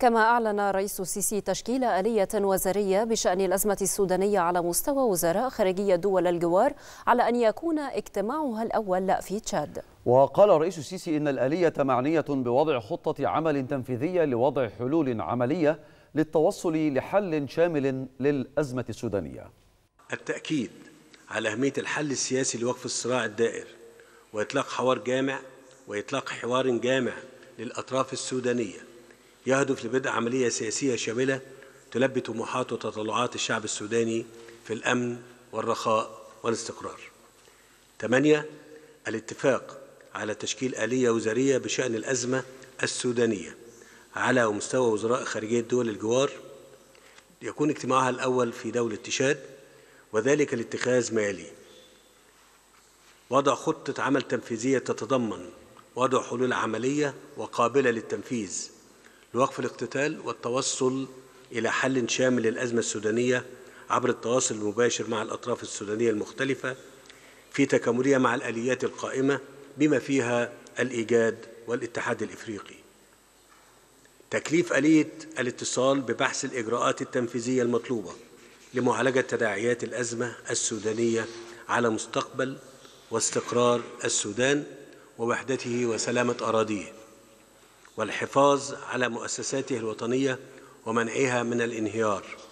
كما أعلن الرئيس السيسي تشكيل آلية وزارية بشأن الأزمة السودانية على مستوى وزراء خارجية دول الجوار، على أن يكون اجتماعها الأول في تشاد. وقال الرئيس السيسي إن الآلية معنية بوضع خطة عمل تنفيذية لوضع حلول عملية للتوصل لحل شامل للأزمة السودانية. التأكيد على أهمية الحل السياسي لوقف الصراع الدائر وإطلاق حوار جامع للأطراف السودانية يهدف لبدء عملية سياسية شاملة تلبي طموحات وتطلعات الشعب السوداني في الأمن والرخاء والاستقرار. 8. الاتفاق على تشكيل آلية وزارية بشأن الأزمة السودانية على مستوى وزراء خارجية دول الجوار يكون اجتماعها الأول في دولة تشاد، وذلك لاتخاذ ما يلي: وضع خطة عمل تنفيذية تتضمن وضع حلول عملية وقابلة للتنفيذ لوقف الاقتتال والتوصل إلى حل شامل للأزمة السودانية عبر التواصل المباشر مع الأطراف السودانية المختلفة في تكاملية مع الآليات القائمة بما فيها الإيجاد والاتحاد الإفريقي. تكليف آلية الاتصال ببحث الإجراءات التنفيذية المطلوبة لمعالجة تداعيات الأزمة السودانية على مستقبل واستقرار السودان ووحدته وسلامة أراضيه، والحفاظ على مؤسساته الوطنية ومنعها من الانهيار.